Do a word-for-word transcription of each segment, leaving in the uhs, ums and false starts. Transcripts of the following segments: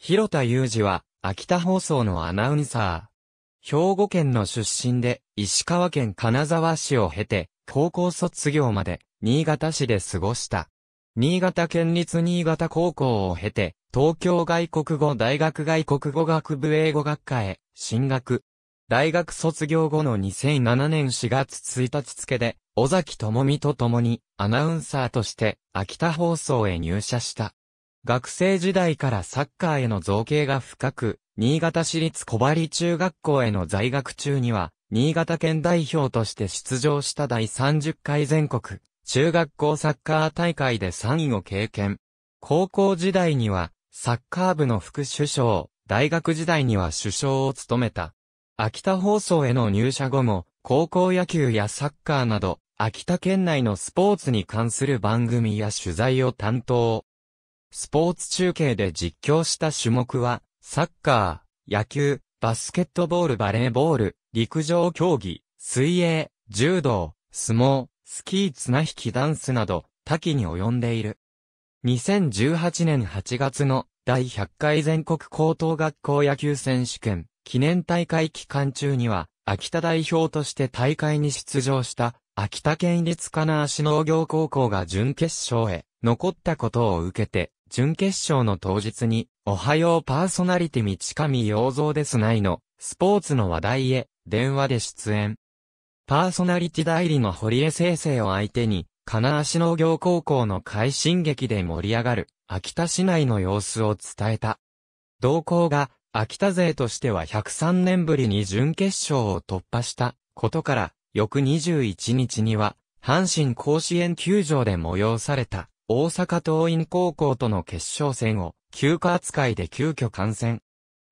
広田祐二は、秋田放送のアナウンサー。兵庫県の出身で、石川県金沢市を経て、高校卒業まで、新潟市で過ごした。新潟県立新潟高校を経て、東京外国語大学外国語学部英語学科へ、進学。大学卒業後のにせんななねんしがつついたち付で、尾崎智美と共に、アナウンサーとして、秋田放送へ入社した。学生時代からサッカーへの造詣が深く、新潟市立小針中学校への在学中には、新潟県代表として出場しただいさんじゅっかい全国中学校サッカー大会でさんいを経験。高校時代には、サッカー部の副主将、大学時代には主将を務めた。秋田放送への入社後も、高校野球やサッカーなど、秋田県内のスポーツに関する番組や取材を担当。スポーツ中継で実況した種目は、サッカー、野球、バスケットボール、バレーボール、陸上競技、水泳、柔道、相撲、スキー綱引きダンスなど、多岐に及んでいる。にせんじゅうはちねんはちがつのだいひゃっかい全国高等学校野球選手権記念大会期間中には、秋田代表として大会に出場した、秋田県立金足農業高校が準決勝へ残ったことを受けて、準決勝の当日に、おはようパーソナリティ道上洋三ですないの、スポーツの話題へ、電話で出演。パーソナリティ代理の堀江聖生を相手に、金足農業高校の快進撃で盛り上がる、秋田市内の様子を伝えた。同校が、秋田勢としてはひゃくさんねんぶりに準決勝を突破したことから、翌にじゅういちにちには、阪神甲子園球場で催された。大阪桐蔭高校との決勝戦を休暇扱いで急遽観戦。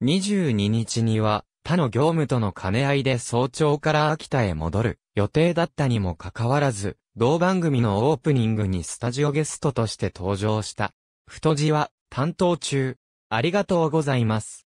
にじゅうににちには他の業務との兼ね合いで早朝から秋田へ戻る予定だったにもかかわらず、同番組のオープニングにスタジオゲストとして登場した。太字は担当中。ありがとうございます。